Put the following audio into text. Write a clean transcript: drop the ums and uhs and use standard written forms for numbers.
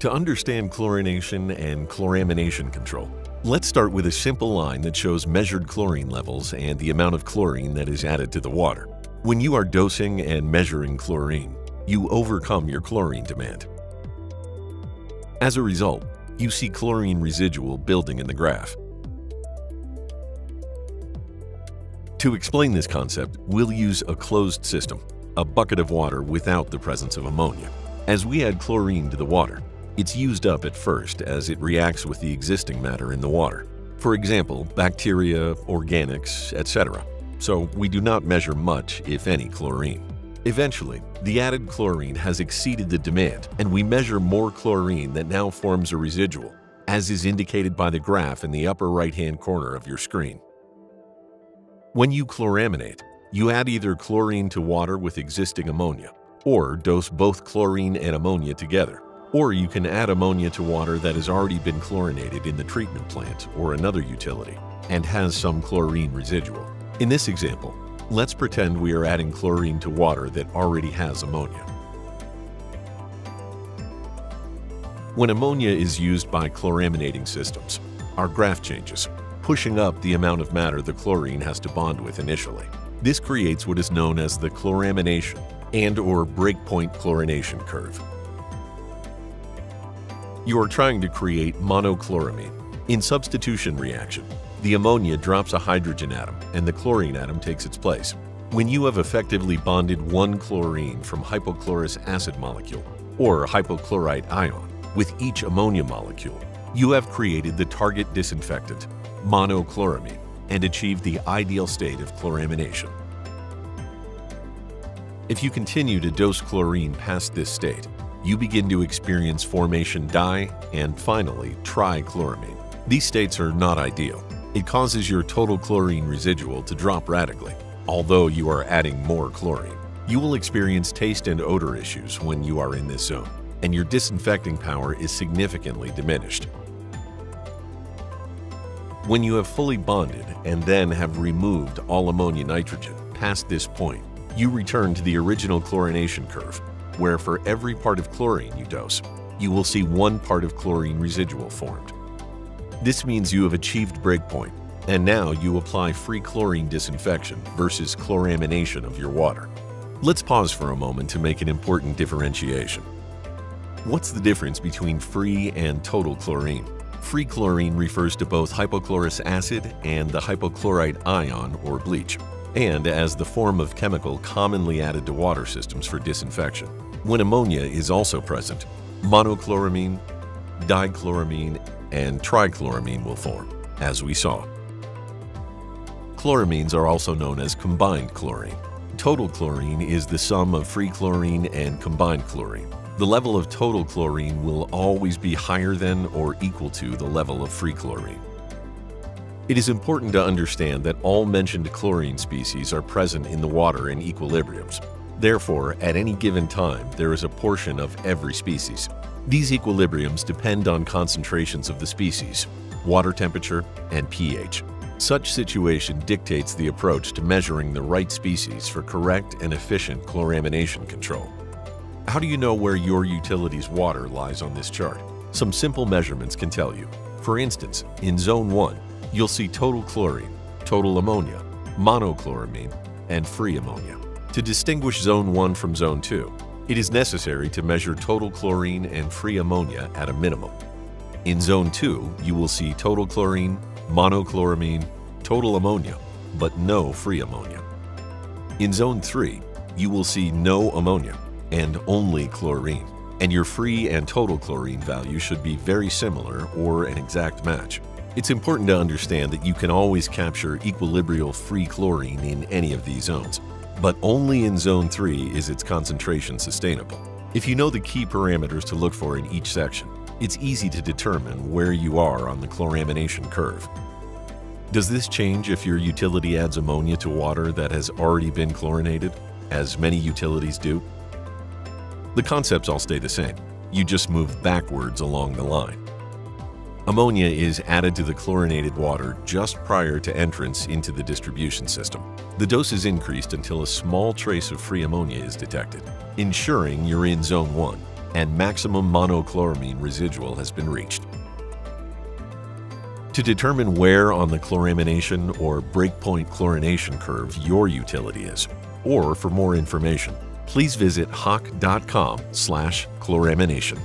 To understand chlorination and chloramination control, let's start with a simple line that shows measured chlorine levels and the amount of chlorine that is added to the water. When you are dosing and measuring chlorine, you overcome your chlorine demand. As a result, you see chlorine residual building in the graph. To explain this concept, we'll use a closed system, a bucket of water without the presence of ammonia. As we add chlorine to the water, it's used up at first as it reacts with the existing matter in the water. For example, bacteria, organics, etc. So we do not measure much, if any, chlorine. Eventually, the added chlorine has exceeded the demand, and we measure more chlorine that now forms a residual, as is indicated by the graph in the upper right-hand corner of your screen. When you chloraminate, you add either chlorine to water with existing ammonia, or dose both chlorine and ammonia together, or you can add ammonia to water that has already been chlorinated in the treatment plant or another utility and has some chlorine residual. In this example, let's pretend we are adding chlorine to water that already has ammonia. When ammonia is used by chloraminating systems, our graph changes, pushing up the amount of matter the chlorine has to bond with initially. This creates what is known as the chloramination and/or breakpoint chlorination curve. You are trying to create monochloramine. In substitution reaction, the ammonia drops a hydrogen atom and the chlorine atom takes its place. When you have effectively bonded one chlorine from hypochlorous acid molecule or hypochlorite ion with each ammonia molecule, you have created the target disinfectant, monochloramine, and achieved the ideal state of chloramination. If you continue to dose chlorine past this state, you begin to experience formation di and finally trichloramine. These states are not ideal. It causes your total chlorine residual to drop radically, although you are adding more chlorine. You will experience taste and odor issues when you are in this zone, and your disinfecting power is significantly diminished. When you have fully bonded and then have removed all ammonia nitrogen past this point, you return to the original chlorination curve, where for every part of chlorine you dose, you will see one part of chlorine residual formed. This means you have achieved breakpoint, and now you apply free chlorine disinfection versus chloramination of your water. Let's pause for a moment to make an important differentiation. What's the difference between free and total chlorine? Free chlorine refers to both hypochlorous acid and the hypochlorite ion or bleach, and as the form of chemical commonly added to water systems for disinfection. When ammonia is also present, monochloramine, dichloramine, and trichloramine will form, as we saw. Chloramines are also known as combined chlorine. Total chlorine is the sum of free chlorine and combined chlorine. The level of total chlorine will always be higher than or equal to the level of free chlorine. It is important to understand that all mentioned chlorine species are present in the water in equilibriums. Therefore, at any given time, there is a portion of every species. These equilibriums depend on concentrations of the species, water temperature, and pH. Such situation dictates the approach to measuring the right species for correct and efficient chloramination control. How do you know where your utility's water lies on this chart? Some simple measurements can tell you. For instance, in Zone 1, you'll see total chlorine, total ammonia, monochloramine, and free ammonia. To distinguish Zone 1 from Zone 2, it is necessary to measure total chlorine and free ammonia at a minimum. In Zone 2, you will see total chlorine, monochloramine, total ammonia, but no free ammonia. In Zone 3, you will see no ammonia and only chlorine, and your free and total chlorine value should be very similar or an exact match. It's important to understand that you can always capture equilibrial free chlorine in any of these zones, but only in Zone 3 is its concentration sustainable. If you know the key parameters to look for in each section, it's easy to determine where you are on the chloramination curve. Does this change if your utility adds ammonia to water that has already been chlorinated, as many utilities do? The concepts all stay the same. You just move backwards along the line. Ammonia is added to the chlorinated water just prior to entrance into the distribution system. The dose is increased until a small trace of free ammonia is detected, ensuring you're in Zone 1 and maximum monochloramine residual has been reached. To determine where on the chloramination or breakpoint chlorination curve your utility is, or for more information, please visit hach.com/chloramination.